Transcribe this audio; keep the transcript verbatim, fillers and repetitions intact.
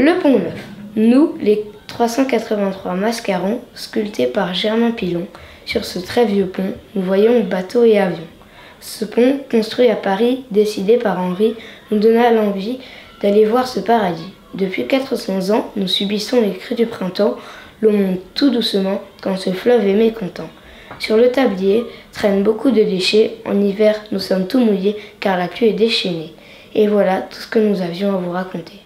Le Pont Neuf. Nous, les trois cent quatre-vingt-trois mascarons, sculptés par Germain Pilon, sur ce très vieux pont, nous voyons bateaux et avions. Ce pont, construit à Paris, décidé par Henri, nous donna l'envie d'aller voir ce paradis. Depuis quatre cents ans, nous subissons les crues du printemps, l'eau monte tout doucement quand ce fleuve est mécontent. Sur le tablier traînent beaucoup de déchets, en hiver nous sommes tout mouillés car la pluie est déchaînée. Et voilà tout ce que nous avions à vous raconter.